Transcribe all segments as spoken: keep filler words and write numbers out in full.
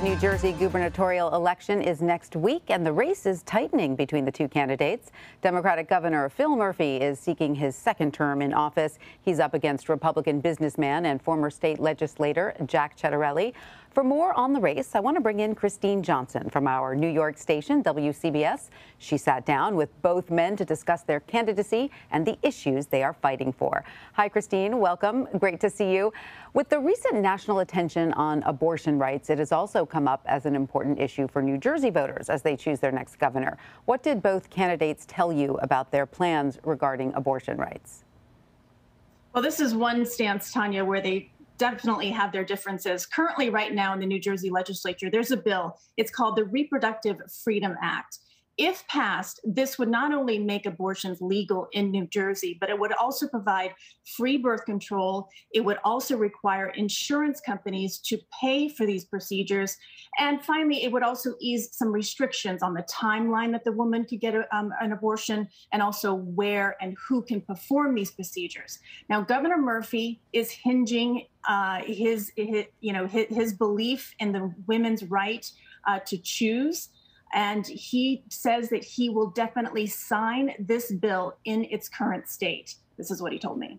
The New Jersey gubernatorial election is next week, and the race is tightening between the two candidates. Democratic Governor Phil Murphy is seeking his second term in office. He's up against Republican businessman and former state legislator Jack Ciattarelli. For more on the race, I want to bring in Kristine Johnson from our New York station, W C B S. She sat down with both men to discuss their candidacy and the issues they are fighting for. Hi, Kristine. Welcome. Great to see you. With the recent national attention on abortion rights, it has also come up as an important issue for New Jersey voters as they choose their next governor. What did both candidates tell you about their plans regarding abortion rights? Well, this is one stance, Tanya, where they definitely have their differences. Currently, right now in the New Jersey legislature, there's a bill. It's called the Reproductive Freedom Act. If passed, this would not only make abortions legal in New Jersey, but it would also provide free birth control. It would also require insurance companies to pay for these procedures. And finally, it would also ease some restrictions on the timeline that the woman could get a, um, an abortion, and also where and who can perform these procedures. Now, Governor Murphy is hinging uh, his, his, you know, his, his belief in the women's right uh, to choose. And he says that he will definitely sign this bill in its current state. This is what he told me.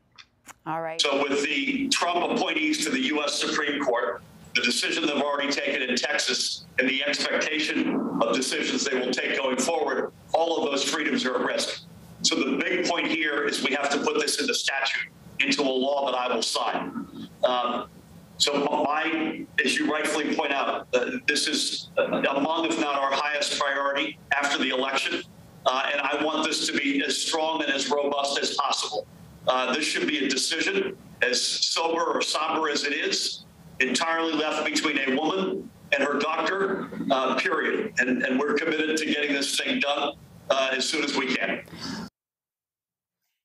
All right. So with the Trump appointees to the U S Supreme Court, the decision they've already taken in Texas, and the expectation of decisions they will take going forward, all of those freedoms are at risk. So the big point here is we have to put this into statute, into a law that I will sign. Um, So my, as you rightfully point out, uh, this is among, if not our highest priority after the election, uh, and I want this to be as strong and as robust as possible. Uh, this should be a decision, as sober or somber as it is, entirely left between a woman and her doctor, uh, period. And, and we're committed to getting this thing done uh, as soon as we can.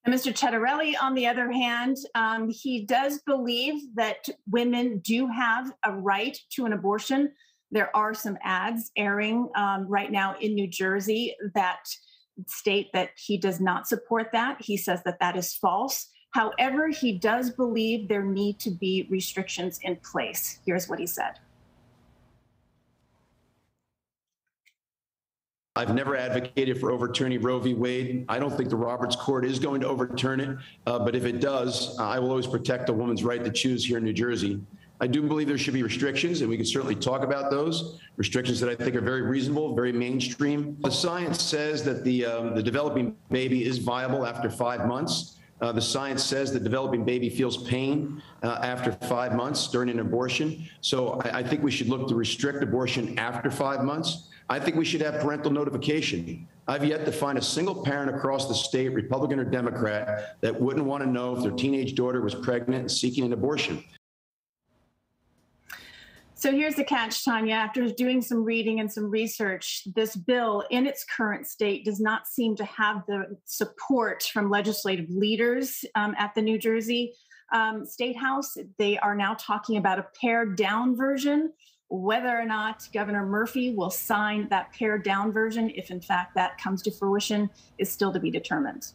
Mister Ciattarelli, on the other hand, um, he does believe that women do have a right to an abortion. There are some ads airing um, right now in New Jersey that state that he does not support that. He says that that is false. However, he does believe there need to be restrictions in place. Here's what he said. I've never advocated for overturning Roe v Wade. I don't think the Roberts Court is going to overturn it, uh, but if it does, I will always protect a woman's right to choose here in New Jersey. I do believe there should be restrictions, and we can certainly talk about those restrictions that I think are very reasonable, very mainstream. The science says that the, um, the developing baby is viable after five months. Uh, the science says the developing baby feels pain uh, after five months during an abortion. So I, I think we should look to restrict abortion after five months. I think we should have parental notification. I've yet to find a single parent across the state, Republican or Democrat, that wouldn't want to know if their teenage daughter was pregnant and seeking an abortion. So here's the catch, Tanya. After doing some reading and some research, this bill in its current state does not seem to have the support from legislative leaders um, at the New Jersey um, State House. They are now talking about a pared down version. Whether or not Governor Murphy will sign that pared down version, if in fact that comes to fruition, is still to be determined.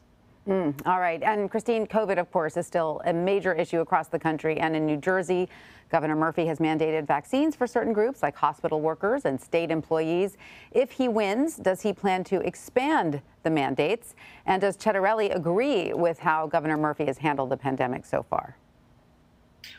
Mm, all right. And Kristine, COVID, of course, is still a major issue across the country and in New Jersey. Governor Murphy has mandated vaccines for certain groups like hospital workers and state employees. If he wins, does he plan to expand the mandates? And does Ciattarelli agree with how Governor Murphy has handled the pandemic so far?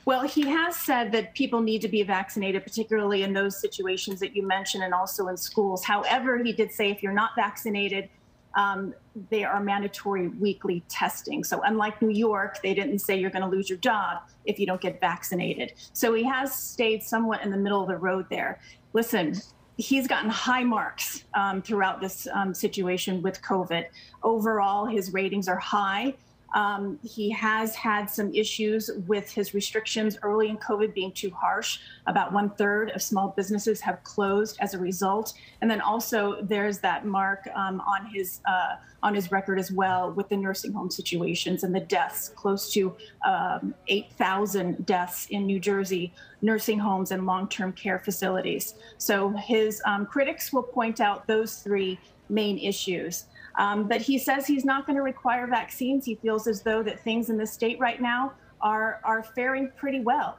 Well, he has said that people need to be vaccinated, particularly in those situations that you mentioned and also in schools. However, he did say if you're not vaccinated, um, they are mandatory weekly testing. So unlike New York, they didn't say you're going to lose your job if you don't get vaccinated. So he has stayed somewhat in the middle of the road there. Listen, he's gotten high marks um, throughout this um, situation with COVID. Overall, his ratings are high. Um, he has had some issues with his restrictions early in COVID being too harsh. About one third of small businesses have closed as a result. And then also there's that mark um, on his uh, on his record as well with the nursing home situations and the deaths, close to um, eight thousand deaths in New Jersey, nursing homes and long-term care facilities. So his um, critics will point out those three main issues. Um, but he says he's not going to require vaccines. He feels as though that things in the state right now are, are faring pretty well.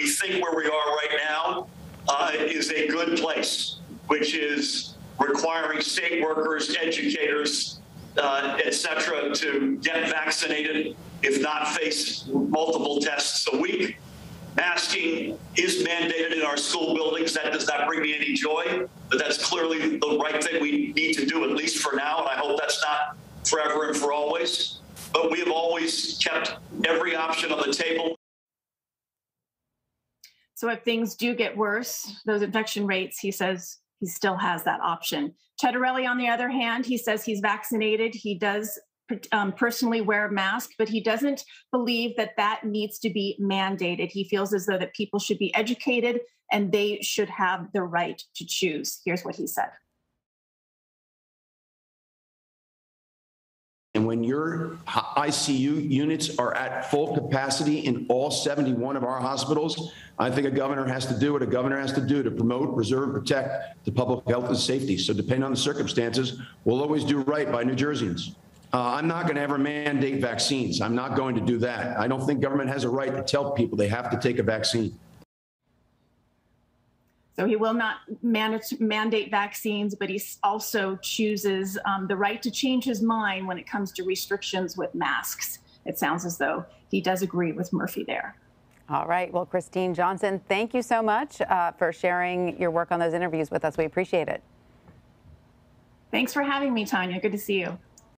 we think where we are right now uh, is a good place, which is requiring state workers, educators, uh, et cetera, to get vaccinated, if not face multiple tests a week. Masking is mandated in our school buildings. That does not bring me any joy, but that's clearly the right thing we need to do, at least for now, and I hope that's not forever and for always. But we have always kept every option on the table. So if things do get worse, those infection rates, he says he still has that option. Ciattarelli, on the other hand, he says he's vaccinated. He does um, personally wear a mask, but he doesn't believe that that needs to be mandated. He feels as though that people should be educated and they should have the right to choose. Here's what he said. And when your I C U units are at full capacity in all seventy-one of our hospitals, I think a governor has to do what a governor has to do to promote, preserve, protect the public health and safety. So depending on the circumstances, we'll always do right by New Jerseyans. Uh, I'm not going to ever mandate vaccines. I'm not going to do that. I don't think government has a right to tell people they have to take a vaccine. So he will not manage, mandate vaccines, but he also chooses um, the right to change his mind when it comes to restrictions with masks. It sounds as though he does agree with Murphy there. All right. Well, Kristine Johnson, thank you so much uh, for sharing your work on those interviews with us. We appreciate it. Thanks for having me, Tanya. Good to see you.